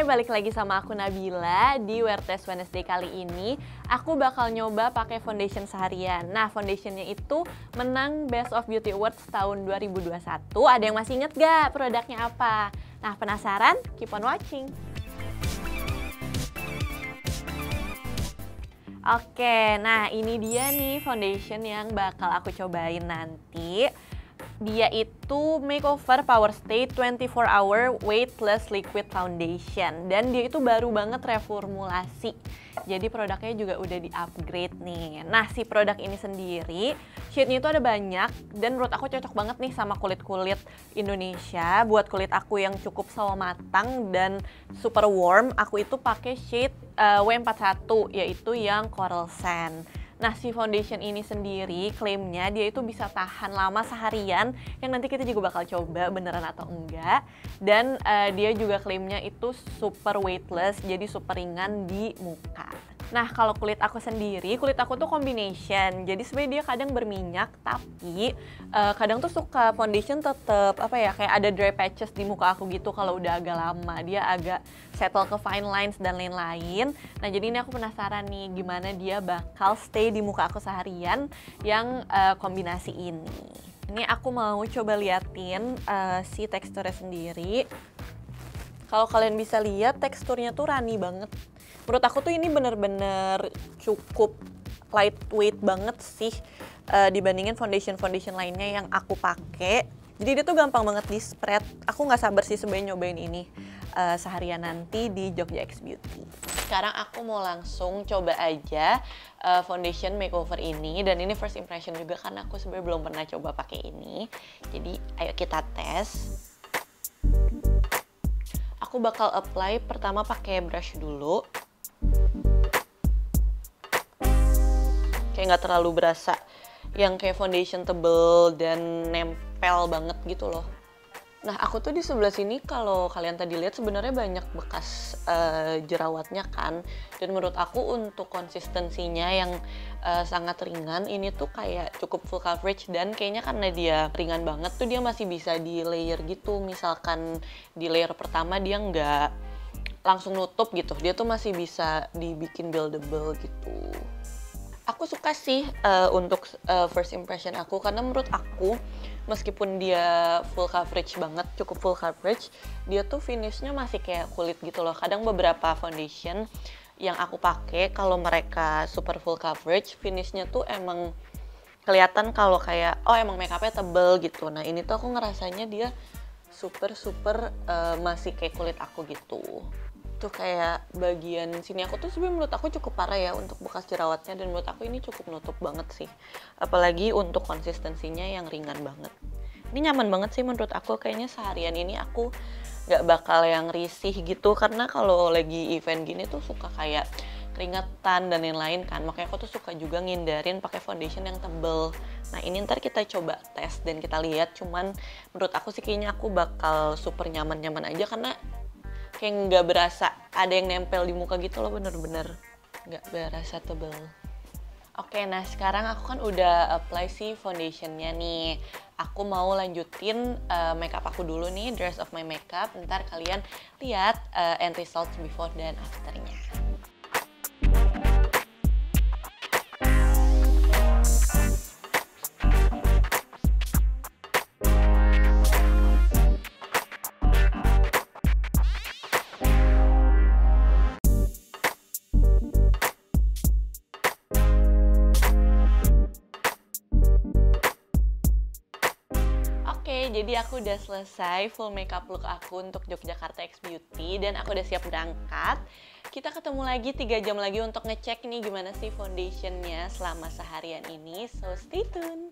Hai, balik lagi sama aku Nabila. Di Wear Test Wednesday kali ini aku bakal nyoba pakai foundation seharian. Nah, foundationnya itu menang Best of Beauty Awards tahun 2021. Ada yang masih inget gak produknya apa? Nah, penasaran? Keep on watching. Oke, nah ini dia nih foundation yang bakal aku cobain nanti. Dia itu Makeover Power Stay 24 Hour Weightless Liquid Foundation. Dan dia itu baru banget reformulasi. Jadi produknya juga udah di-upgrade nih. Nah, si produk ini sendiri, shade-nya itu ada banyak. Dan menurut aku cocok banget nih sama kulit-kulit Indonesia. Buat kulit aku yang cukup sawo matang dan super warm, aku itu pakai shade W41, yaitu yang Coral Sand. Nah, si foundation ini sendiri klaimnya dia itu bisa tahan lama seharian, yang nanti kita juga bakal coba beneran atau enggak. Dan dia juga klaimnya itu super weightless, jadi super ringan di muka. Nah, kalau kulit aku sendiri, kulit aku tuh combination. Jadi sebenarnya dia kadang berminyak, tapi kadang tuh suka foundation tetap apa ya, kayak ada dry patches di muka aku gitu kalau udah agak lama. Dia agak settle ke fine lines dan lain-lain. Nah, jadi ini aku penasaran nih gimana dia bakal stay di muka aku seharian yang kombinasi ini. Ini aku mau coba liatin si teksturnya sendiri. Kalau kalian bisa lihat, teksturnya tuh runny banget. Menurut aku tuh ini bener-bener cukup lightweight banget sih dibandingin foundation-foundation lainnya yang aku pakai. Jadi dia tuh gampang banget di spread. Aku nggak sabar sih sebenarnya nyobain ini seharian nanti di Yogyakarta X Beauty. Sekarang aku mau langsung coba aja foundation makeover ini, dan ini first impression juga karena aku sebenarnya belum pernah coba pakai ini. Jadi ayo kita tes. Aku bakal apply pertama pakai brush dulu. Kayak nggak terlalu berasa yang kayak foundation tebel dan nempel banget gitu loh. Nah, aku tuh di sebelah sini kalau kalian tadi lihat sebenarnya banyak bekas jerawatnya kan. Dan menurut aku untuk konsistensinya yang sangat ringan, ini tuh kayak cukup full coverage. Dan kayaknya karena dia ringan banget tuh dia masih bisa di layer gitu. Misalkan di layer pertama dia nggak langsung nutup gitu, dia tuh masih bisa dibikin buildable gitu. Aku suka sih untuk first impression aku, karena menurut aku meskipun dia full coverage banget, cukup full coverage, dia tuh finishnya masih kayak kulit gitu loh. Kadang beberapa foundation yang aku pakai kalau mereka super full coverage, finishnya tuh emang kelihatan kalau kayak oh emang makeupnya tebel gitu. Nah, ini tuh aku ngerasanya dia super masih kayak kulit aku gitu. Tuh kayak bagian sini aku tuh sebenarnya menurut aku cukup parah ya untuk bekas jerawatnya, dan menurut aku ini cukup nutup banget sih, apalagi untuk konsistensinya yang ringan banget. Ini nyaman banget sih menurut aku. Kayaknya seharian ini aku nggak bakal yang risih gitu, karena kalau lagi event gini tuh suka kayak keringetan dan lain-lain kan, makanya aku tuh suka juga ngindarin pakai foundation yang tebel. Nah, ini ntar kita coba tes dan kita lihat. Cuman menurut aku sih kayaknya aku bakal super nyaman-nyaman aja, karena kayak nggak berasa ada yang nempel di muka gitu loh, bener-bener nggak berasa tebel. Oke, nah sekarang aku kan udah apply si foundationnya nih. Aku mau lanjutin makeup aku dulu nih, dress of my makeup. Ntar kalian lihat end results before dan afternya. Jadi aku udah selesai full makeup look aku untuk Yogyakarta X Beauty, dan aku udah siap berangkat. Kita ketemu lagi 3 jam lagi untuk ngecek nih gimana sih foundationnya selama seharian ini. So stay tune.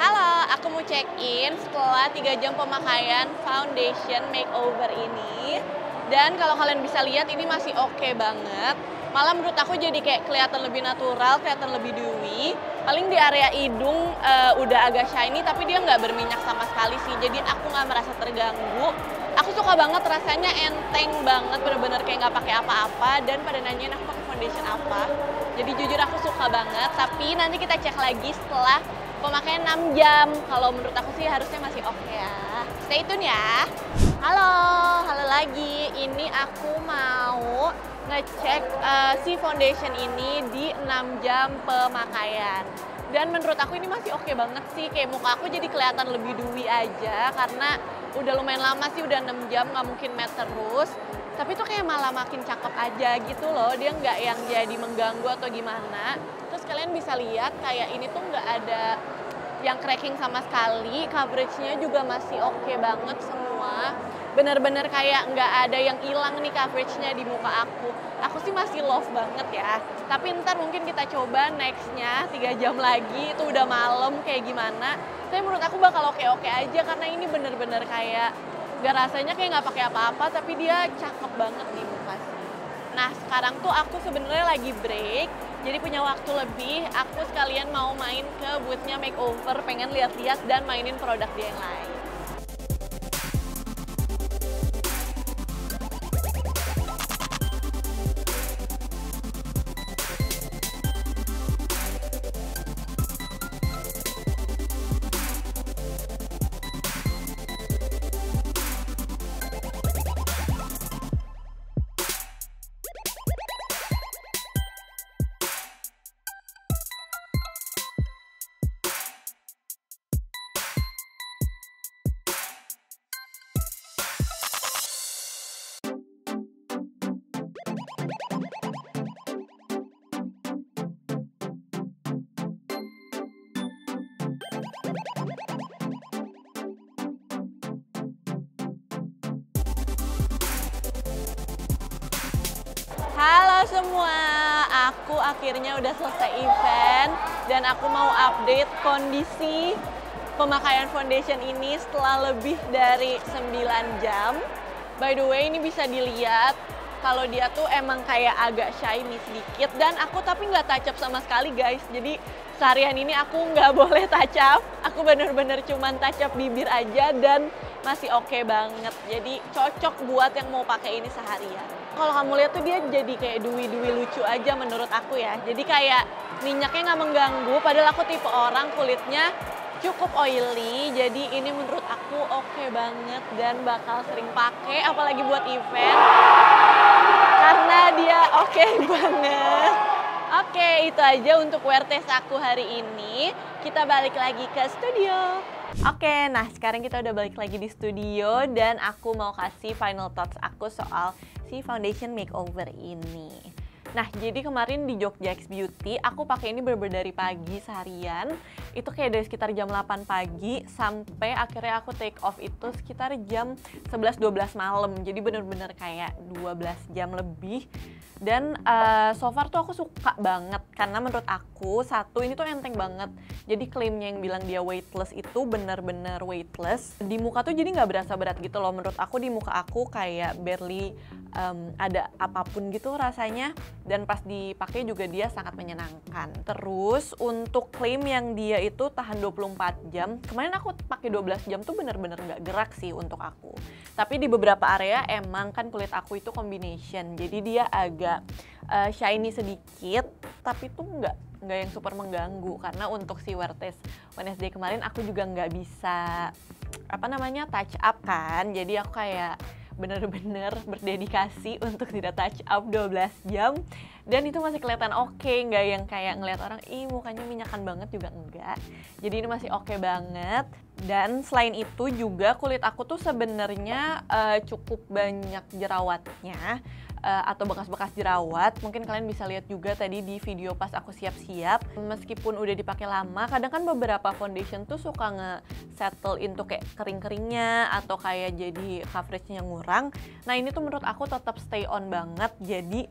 Halo, aku mau check in setelah 3 jam pemakaian foundation makeover ini. Dan kalau kalian bisa lihat ini masih oke banget. Malah menurut aku jadi kayak kelihatan lebih natural, kelihatan lebih dewy. Paling di area hidung udah agak shiny, tapi dia nggak berminyak sama sekali sih. Jadi aku nggak merasa terganggu. Aku suka banget rasanya, enteng banget, bener-bener kayak nggak pakai apa-apa. Dan pada nanyain aku pakai foundation apa, jadi jujur aku suka banget. Tapi nanti kita cek lagi setelah pemakaian 6 jam. Kalau menurut aku sih harusnya masih oke ya. Stay tune ya. Halo lagi. Ini aku mau ngecek si foundation ini di 6 jam pemakaian. Dan menurut aku ini masih oke banget sih, kayak muka aku jadi kelihatan lebih dewy aja karena udah lumayan lama sih, udah 6 jam, nggak mungkin matte terus. Tapi tuh kayak malah makin cakep aja gitu loh, dia nggak yang jadi mengganggu atau gimana. Terus kalian bisa lihat kayak ini tuh nggak ada yang cracking sama sekali, coveragenya juga masih oke banget semua. Bener-bener kayak nggak ada yang hilang nih coveragenya di muka aku. Aku sih masih love banget ya. Tapi ntar mungkin kita coba nextnya 3 jam lagi, itu udah malam kayak gimana. Tapi menurut aku bakal oke-oke aja karena ini bener-bener kayak nggak, rasanya kayak nggak pakai apa-apa tapi dia cakep banget di muka sih. Nah sekarang tuh aku sebenarnya lagi break, jadi punya waktu lebih. Aku sekalian mau main ke boothnya Makeover, pengen lihat-lihat dan mainin produk dia yang lain. Halo semua, aku akhirnya udah selesai event dan aku mau update kondisi pemakaian foundation ini setelah lebih dari 9 jam. By the way, ini bisa dilihat kalau dia tuh emang kayak agak shiny sedikit, dan aku tapi nggak touch up sama sekali guys. Jadi seharian ini aku nggak boleh touch up, aku bener-bener cuman touch up bibir aja dan masih oke banget. Jadi cocok buat yang mau pakai ini seharian. Kalau kamu lihat tuh dia jadi kayak dewi-dewi lucu aja menurut aku ya. Jadi kayak minyaknya nggak mengganggu, padahal aku tipe orang kulitnya cukup oily. Jadi ini menurut aku oke banget dan bakal sering pakai, apalagi buat event. Karena dia oke banget. Oke, itu aja untuk wear test aku hari ini. Kita balik lagi ke studio. Oke, nah sekarang kita udah balik lagi di studio dan aku mau kasih final thoughts aku soal si foundation makeover ini. Nah, jadi kemarin di Yogyakarta X Beauty, aku pakai ini bener-bener dari pagi seharian. Itu kayak dari sekitar jam 8 pagi sampai akhirnya aku take off itu sekitar jam 11-12 malam. Jadi bener-bener kayak 12 jam lebih. Dan so far tuh aku suka banget karena menurut aku satu ini tuh enteng banget. Jadi klaimnya yang bilang dia weightless itu bener-bener weightless. Di muka tuh jadi nggak berasa berat gitu loh. Menurut aku di muka aku kayak barely ada apapun gitu rasanya, dan pas dipakai juga dia sangat menyenangkan. Terus untuk klaim yang dia itu tahan 24 jam, kemarin aku pakai 12 jam tuh bener-bener nggak gerak sih untuk aku. Tapi di beberapa area emang kan kulit aku itu combination, jadi dia agak shiny sedikit, tapi tuh nggak yang super mengganggu karena untuk si Wear Test Wednesday kemarin aku juga nggak bisa touch up kan, jadi aku kayak bener-bener berdedikasi untuk tidak touch up 12 jam dan itu masih kelihatan oke, nggak yang kayak ngelihat orang ih mukanya minyakan banget juga enggak. Jadi ini masih oke banget. Dan selain itu juga kulit aku tuh sebenarnya cukup banyak jerawatnya atau bekas-bekas jerawat. Mungkin kalian bisa lihat juga tadi di video pas aku siap-siap. Meskipun udah dipakai lama, kadang kan beberapa foundation tuh suka nge-settle into kayak kering-keringnya atau kayak jadi coveragenya ngurang. Nah ini tuh menurut aku tetap stay on banget. Jadi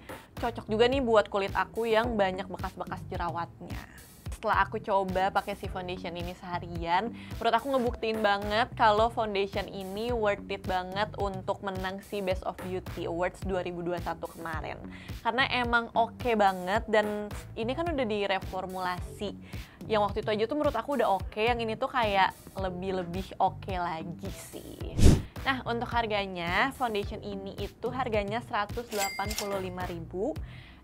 cocok juga nih buat kulit aku yang banyak bekas-bekas jerawatnya. Setelah aku coba pakai si foundation ini seharian, menurut aku ngebuktiin banget kalau foundation ini worth it banget untuk menang si Best of Beauty Awards 2021 kemarin. Karena emang oke banget dan ini kan udah direformulasi. Yang waktu itu aja tuh menurut aku udah oke, yang ini tuh kayak lebih oke lagi sih. Nah, untuk harganya, foundation ini itu harganya Rp185.000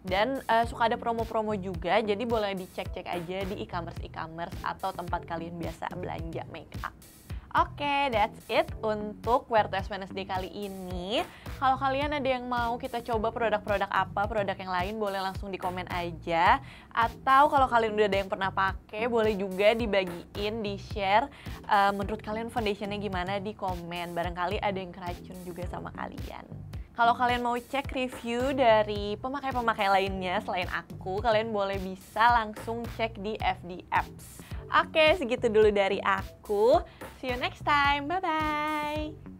dan suka ada promo-promo juga, jadi boleh dicek-cek aja di e-commerce atau tempat kalian biasa belanja make up. Oke, that's it untuk Wear Test Wednesday kali ini. Kalau kalian ada yang mau kita coba produk-produk apa, produk yang lain, boleh langsung di komen aja. Atau kalau kalian udah ada yang pernah pakai, boleh juga dibagiin, di-share. Menurut kalian foundationnya gimana di komen. Barangkali ada yang keracun juga sama kalian. Kalau kalian mau cek review dari pemakai-pemakai lainnya selain aku, kalian boleh bisa langsung cek di FD Apps. Oke, segitu dulu dari aku. See you next time. Bye-bye.